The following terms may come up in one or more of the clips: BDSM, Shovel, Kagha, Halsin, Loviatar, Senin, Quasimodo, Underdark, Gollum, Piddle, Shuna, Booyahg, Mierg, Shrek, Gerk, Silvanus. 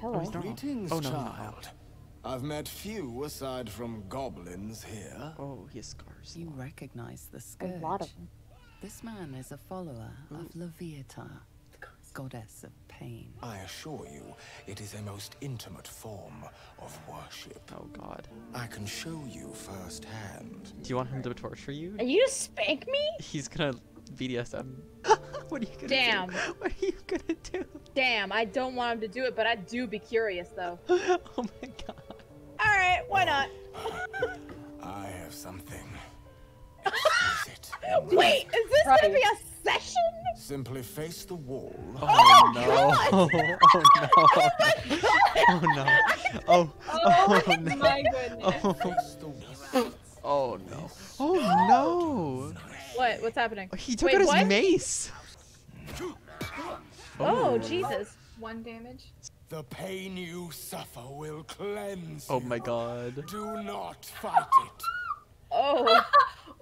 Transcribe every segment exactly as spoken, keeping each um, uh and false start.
hello. Greetings, oh, no, child. No. I've met few aside from goblins here. Oh, his scars. You recognize the scourge. A lot of them. This man is a follower Ooh. of Loviatar, goddess of pain. I assure you, it is a most intimate form of worship. Oh God. I can show you firsthand. Do you want him to torture you? Are you gonna spank me? He's gonna B D S M. What are you gonna Damn. do? Damn. What are you gonna do? Damn, I don't want him to do it, but I do be curious though. Oh my God. All right, why not? I have something. It. Wait, is this right. gonna be a session? Simply face the wall. Oh, oh no! God. Oh no! Oh no! Oh, oh, oh no! My goodness! Oh. Oh no! Oh no! What? What's happening? He took Wait, out his what? mace. Oh. Oh Jesus! One damage. The pain you suffer will cleanse. Oh my God! Do not fight it. Oh.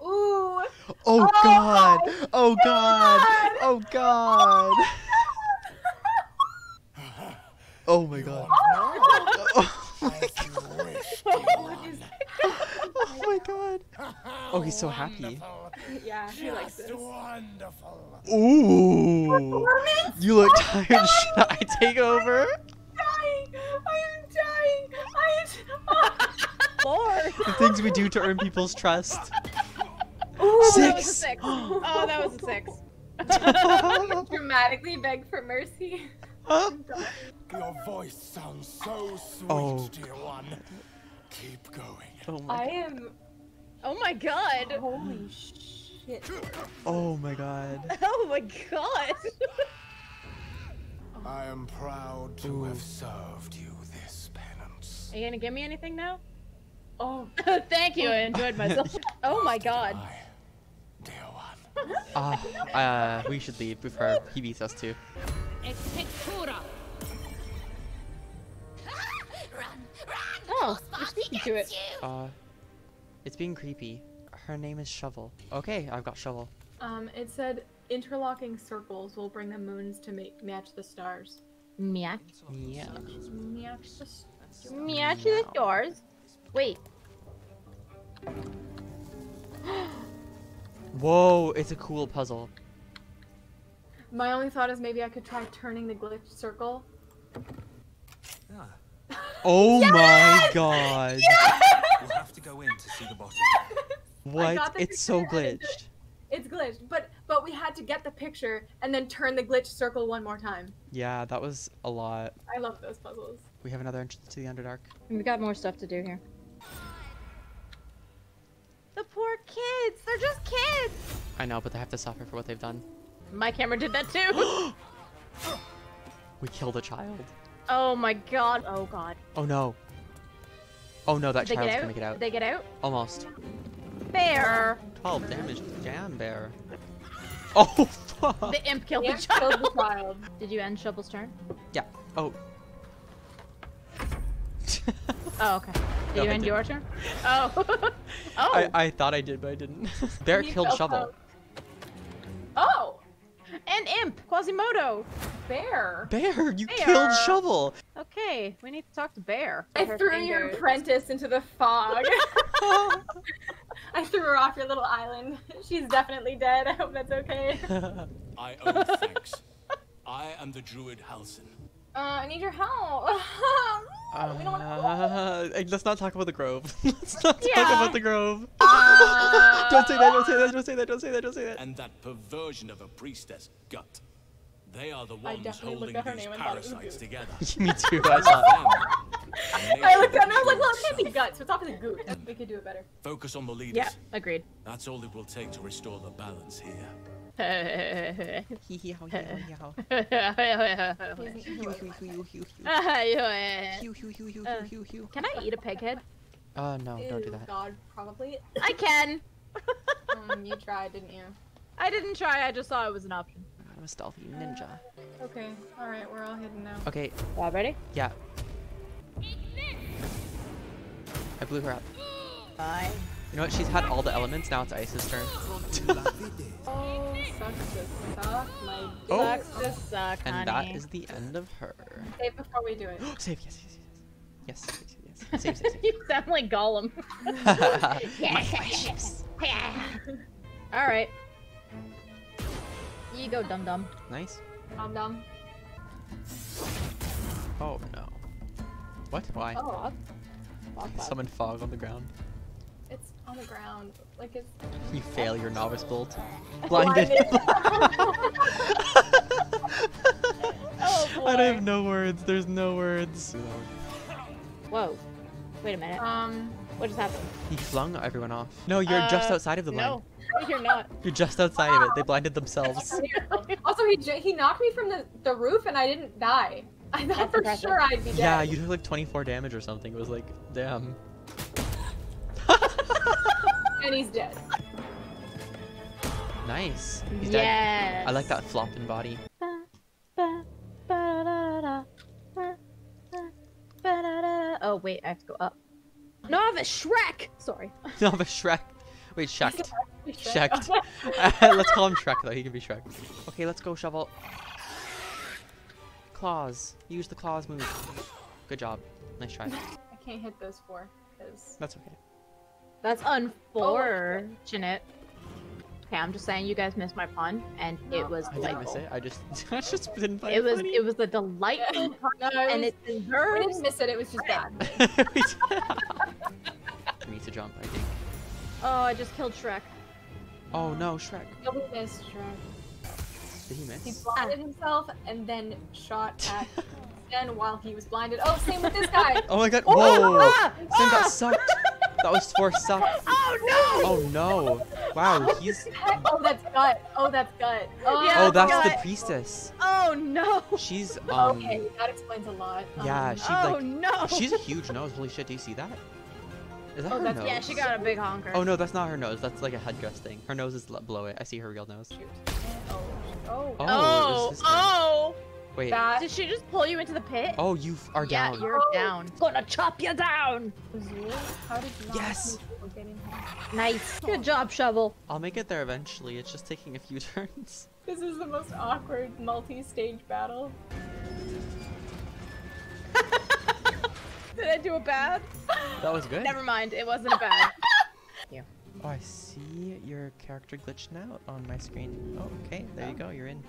Ooh. Oh, oh God. Oh God. God! Oh God! Oh God! Oh my God! Oh my God! Oh my God! Oh, he's so happy. Yeah, he likes this. Wonderful. Ooh! You look tired. Should I take over? I am dying! I am dying! I am. Oh. Lord. The things we do to earn people's trust. Ooh, six. That was a six. Oh, that was a six. Dramatically beg for mercy. Your voice sounds so sweet, oh, dear God. one. Keep going. Oh my I God. am. Oh my God. Holy shit. Oh my God. Oh my God. I am proud to Ooh. have served you this penance. Are you gonna give me anything now? Oh, thank you. Oh. I enjoyed myself. Oh my God. Ah, uh, uh, we should leave before he beats us too. Oh, you do it. Uh, it's being creepy. Her name is Shovel. Okay, I've got Shovel. Um, it said interlocking circles will bring the moons to make match the stars. Match. Yeah. Match the stars. Match the stars. Wait. Whoa, it's a cool puzzle. My only thought is maybe I could try turning the glitch circle. Yeah. Oh yes! my God. Yes! We'll have to go in to see the bottom. Yes! What? It's so glitched. It's glitched, but but we had to get the picture and then turn the glitch circle one more time. Yeah, that was a lot. I love those puzzles. We have another entrance to the Underdark. We got more stuff to do here. The poor kids, they're just kids. I know, but they have to suffer for what they've done. My camera did that too. We killed a child. Oh my God. Oh God. Oh no. Oh no, that child's gonna get out. Did they get out? Almost. Bear. twelve damage, damn bear. Oh fuck. The imp killed the, the imp child. Killed the child. Did you end Shovel's turn? Yeah. Oh. Oh okay. Did no, you end your turn? Oh. Oh. I, I thought I did, but I didn't. Bear killed Shovel. Out. Oh. And imp. Quasimodo. Bear. Bear. You Bear. killed Shovel. Okay. We need to talk to Bear. I her threw fingers. your apprentice into the fog. I threw her off your little island. She's definitely dead. I hope that's okay. I owe thanks. I am the druid Halsin. Uh, I need your help. Uh, we don't want to let's not talk about the grove. Let's not yeah. talk about the grove. Uh, don't say that, don't say that, don't say that, don't say that, don't say that. And that perversion of a priestess, Gut. They are the ones holding these parasites together. Me too, I saw them. I looked at and I was like, well, it can't be Guts. What's up with the goot? We could do it better. Focus on the leaders. Yeah, agreed. That's all it will take to restore the balance here. Can I eat a pig head? Uh, no, don't do that. God, probably. I can! um, you tried, didn't you? I didn't try, I just saw it was an option. I'm a stealthy ninja. Uh, okay, alright, we're all hidden now. Okay. All ready? Yeah. I blew her up. Bye. You know what? She's had all the elements. Now it's Ice's turn. Oh, sucks to suck. My dick oh. sucks to suck, honey. And that is the end of her. Save before we do it. Save, yes, yes, yes. Yes, yes, yes. Save, save, save. You sound like Gollum. Yes. All right. You go, dum dum. Nice. Dum dum. Oh no. What? Why? Oh, I'll... Summon fog on the ground. It's on the ground. Like it's. You fail your novice bolt. Blinded. Blinded. Oh boy. I don't have no words. There's no words. Whoa. Wait a minute. Um. What just happened? He flung everyone off. No, you're uh, just outside of the blind. No, you're not. You're just outside wow. of it. They blinded themselves. Also, he j he knocked me from the the roof, and I didn't die. I thought That's for impressive. Sure I'd be dead. Yeah, you took like twenty-four damage or something. It was like, damn. And he's dead. Nice. He's yes. dead. I like that flopping body. Oh wait, I have to go up. Novice Shrek! Sorry. Novice Shrek. Wait, Shrek. Shrek. uh, let's call him Shrek though, he can be Shrek. Okay, let's go, Shovel. Claws. Use the claws move. Good job. Nice try. I can't hit those four. Cause... That's okay. That's unfortunate. Okay, I'm just saying you guys missed my pun, and no, it was I delightful. Didn't miss it. I just, I just didn't find it. It was, funny. It was a delightful yeah. pun, no, it and was, it deserves. We didn't miss it. It was just bad. We need to jump, I think. Oh, I just killed Shrek. Oh no, Shrek. No, we missed Shrek. Did he miss? He blinded himself and then shot at Sten while he was blinded. Oh, same with this guy. Oh my God! Whoa! Oh, ah, Sten ah. got sucked. That was four sucks. Oh no! Oh no! Wow, he's. Oh, that's gut. Oh, that's gut. Oh, yeah, oh that's, that's the priestess. Oh no! She's um. Okay, that explains a lot. Yeah, um, she's like. Oh no! She's a huge nose. Holy shit! Do you see that? Is that oh, her that's... nose? Yeah, she got a big honker. Oh no, that's not her nose. That's like a headdress thing. Her nose is below it. I see her real nose. Shoot. Oh. Oh. Oh. Oh. Wait. That... Did she just pull you into the pit? Oh, you are down. Yeah, you're oh. down. Gonna chop you down. How did you yes. Nice. Good job, Shovel. I'll make it there eventually. It's just taking a few turns. This is the most awkward multi-stage battle. Did I do a bad? That was good. Never mind. It wasn't a bad. Yeah. Oh, I see your character glitching out on my screen. Oh, okay. There you go. You're in.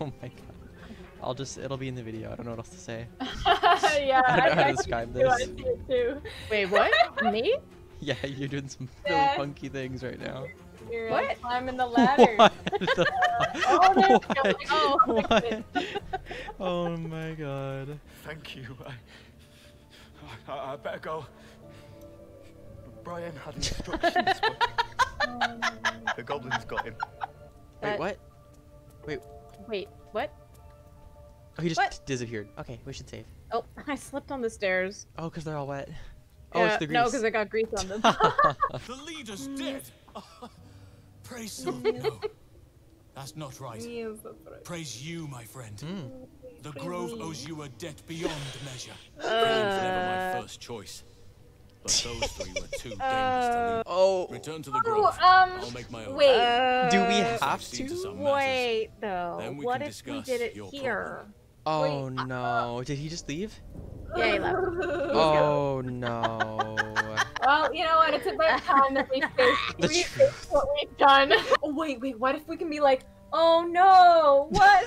Oh my God. I'll just, it'll be in the video. I don't know what else to say. Yeah, I don't know I, how to describe I this. Do, I do too. Wait, what? Me? Yeah, you're doing some really yeah. funky things right now. You're what? Like climbing the ladder. What the oh, what? Oh, what? Oh my God. Thank you. I, I, I better go. Brian had instructions, but the goblins got him. Wait, what? Wait. Wait, what? Oh, he just what? disappeared. Okay, we should save. Oh, I slipped on the stairs. Oh, because they're all wet. Oh, yeah, it's the grease. No, because I got grease on them. The leader's dead. Oh, praise so. No, that's not right. Praise you, my friend. Mm. The Grove owes you a debt beyond measure. Uh... Brian's never my first choice. But those three were too dangerous to leave. Oh. Return to the Grove. Oh, um, I'll make my own. Wait. Uh, Do we have so to? Wait, though. What if we did it here? Oh, wait, no. Uh, did he just leave? Yeah, he left. Oh, no. Well, you know what? It's about time that we face what we've done. Oh, wait, wait. What if we can be like, oh, no. What?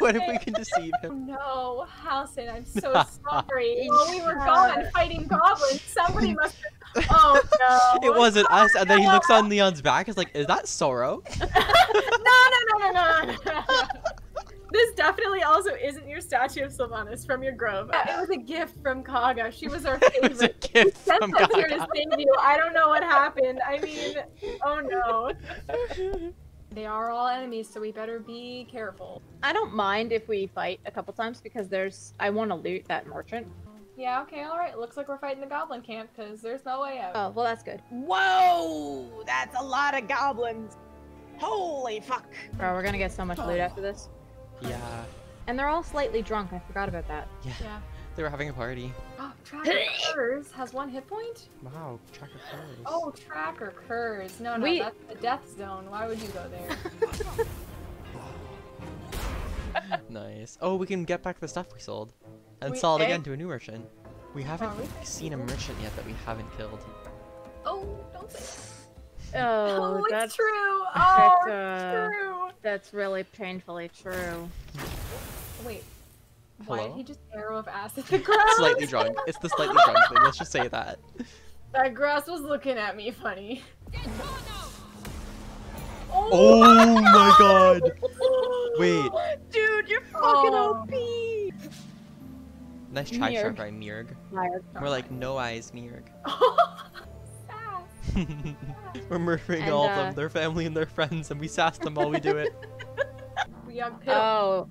What if we can deceive him? Oh, no, Halsin, I'm so sorry. While we were gone fighting goblins, somebody must have... Oh, no. It wasn't oh, us. And then no. he looks on Leon's back. He's like, is that Sorrow? no, no, no, no, no, no. This definitely also isn't your statue of Silvanus from your grove. It was a gift from Kagha. She was our favorite. It was a gift from Kagha. Here to save you. I don't know what happened. I mean, oh no. They are all enemies, so we better be careful. I don't mind if we fight a couple times because there's. I want to loot that merchant. Yeah. Okay. All right. It looks like we're fighting the goblin camp because there's no way out. Oh well, that's good. Whoa, that's a lot of goblins. Holy fuck. Bro, we're gonna get so much loot after this. Yeah. And they're all slightly drunk. I forgot about that. Yeah. yeah. They were having a party. Tracker Curs has one hit point? Wow, Tracker Curs. Oh, Tracker Curs. No, no, we... that's the death zone. Why would you go there? Nice. Oh, we can get back the stuff we sold. And we sell it again to a new merchant. We haven't oh, we seen a merchant yet that we haven't killed. Oh, don't say that. Oh, oh that's, it's true. Oh, that's, uh, it's true. That's really painfully true. Wait. Hello? Why did he just arrow of ass at the grass? Slightly drunk. It's the slightly drunk thing. Let's just say that. That grass was looking at me funny. Oh, oh my, my god! god. Wait. Dude, you're fucking oh. O P! Nice try, Shrek, by Mierg. We're like, no eyes, Mierg. We're murdering and, all uh, of them, their family and their friends, and we sass them while we do it. Booyahg Piddle. Oh,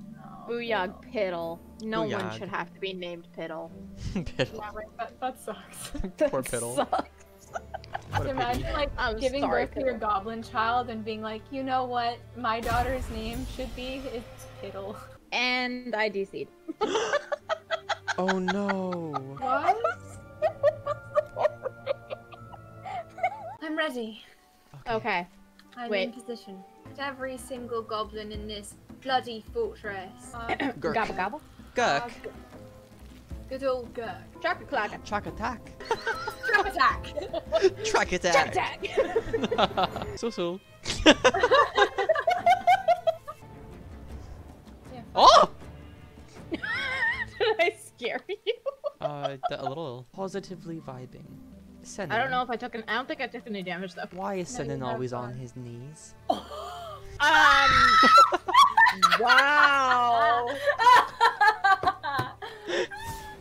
Booyahg Piddle. No Booyahg. One should have to be named Piddle. Piddle. Yeah, right, that, that sucks. Poor Piddle. Sucks. What imagine pity. Like I'm giving sorry, birth Piddle. To your goblin child and being like, you know what, my daughter's name should be it's Piddle. And I D C'd. Oh no. What? I'm ready. Okay. okay. I'm Wait. in position. Every single goblin in this bloody fortress. Uh, Gerk. Gobble gobble. Gerk. Uh, good old Gerk. Track attack. Track attack. Track attack. Track attack. Track attack. So so. Yeah. Oh! Did I scare you? uh, a little. Positively vibing. Senin. I don't know if I took an- I don't think I took any damage though. Why is no, Senin always on his knees? Oh. Um... Wow!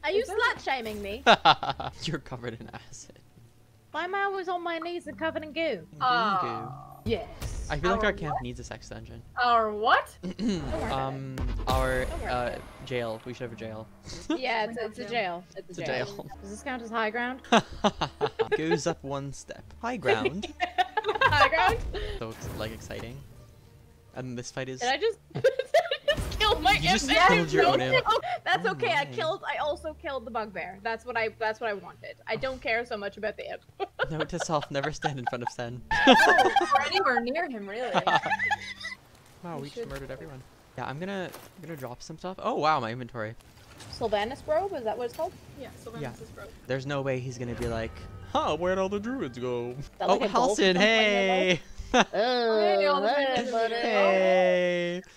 Are you slut-shaming me? You're covered in acid. Why am I always on my knees and covered in goo? Oh. Goo. Yes. I feel our like our camp what? needs a sex dungeon. Our what? um, our, uh, jail. We should have a jail. Yeah, it's, it's a jail. It's a jail. jail. Does this count as high ground? Goes up one step. High ground. High ground? So, like, exciting. And this fight is- Did I just- Killed my you just imp. Killed your own imp. That's oh okay. My. I killed. I also killed the bugbear. That's what I. That's what I wanted. I don't care so much about the imp. Note to self: never stand in front of Sen. Oh, or anywhere near him, really. Wow, we, we just murdered everyone. Yeah, I'm gonna. I'm gonna drop some stuff. Oh wow, my inventory. Silvanus robe? Is that what it's called? Yeah, Silvanus' yeah. robe. There's no way he's gonna be like, huh? Where'd all the druids go? Oh, like Halsin, hey. oh, hey.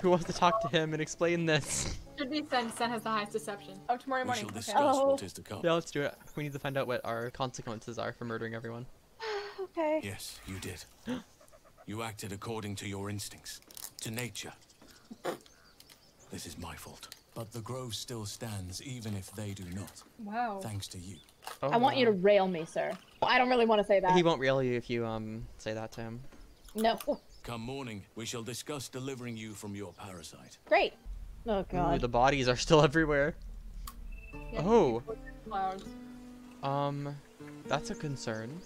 Who wants to talk to him and explain this? Should be Sen. Sen has the highest deception. Oh, tomorrow morning. Okay. Oh. Yeah, let's do it. We need to find out what our consequences are for murdering everyone. Okay. Yes, you did. You acted according to your instincts, to nature. This is my fault. But the grove still stands, even if they do not. Wow. Thanks to you. Oh, I want wow. you to rail me, sir. I don't really want to say that. He won't rail you if you um say that to him. No. Come morning, we shall discuss delivering you from your parasite. Great. Oh god. Ooh, the bodies are still everywhere. Yeah, oh. Um, that's a concern.